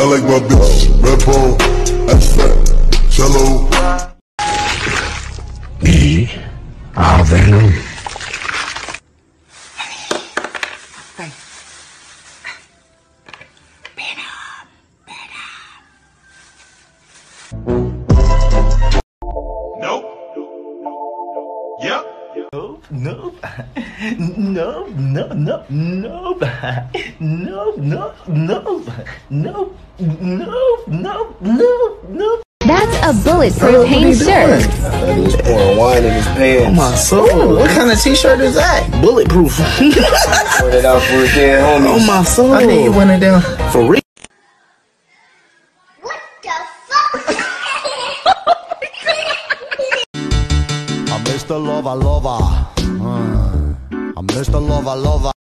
I like my bitch, red bone, abstract, cello. We are Venom. Nope. That's a bulletproof Hanes shirt. He's pouring wine in his pants. Oh my soul. What kind of t-shirt is that? Bulletproof. Put it out for his dead homies. Oh my soul. I need one of them. For real. What the fuck? I'm Mr. Lover Lover. I'm Mr. Lover Lover.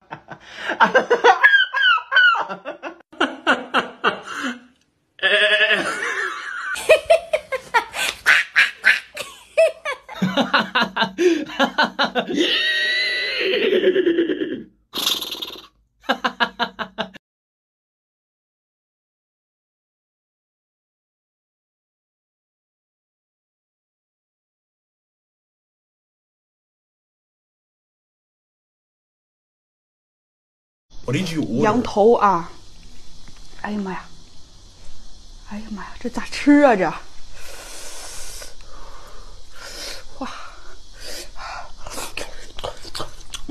What did you order? 羊头啊！哎呀妈呀！哎呀妈呀！这咋吃啊？这哇！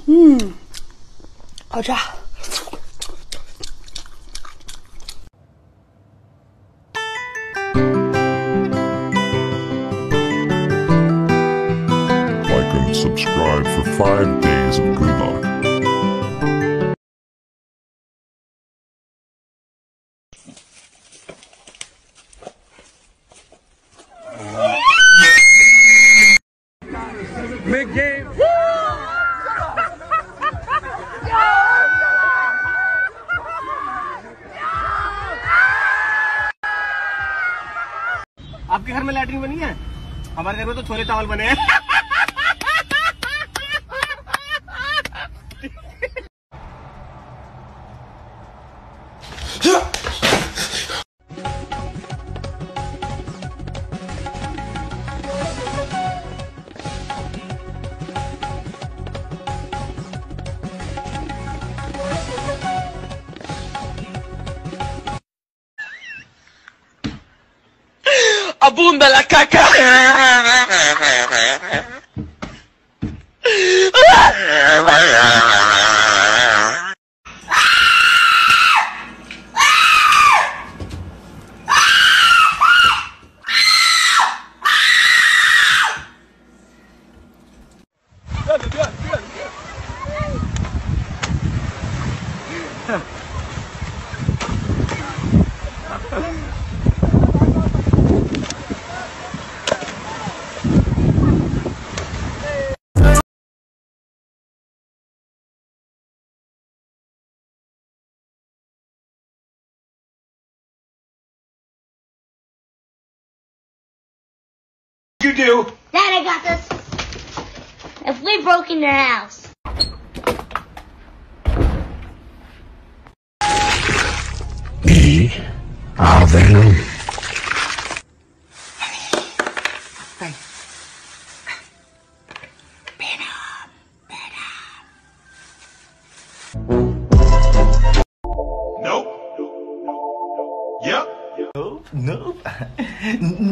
嗯，好吃。 आपके घर में latrine बनी है? हमारे घर में तो छोले चावल बने हैं। Abunda la caca. You do. Dad, I got this. If we broke in your house. We are Venom. Nope.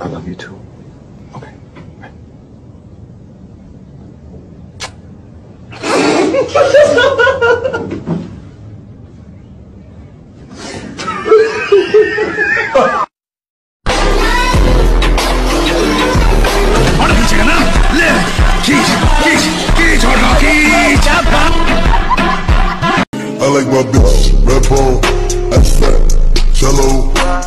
I love you too. Okay. like my bitch. Red bone, abstract, cello.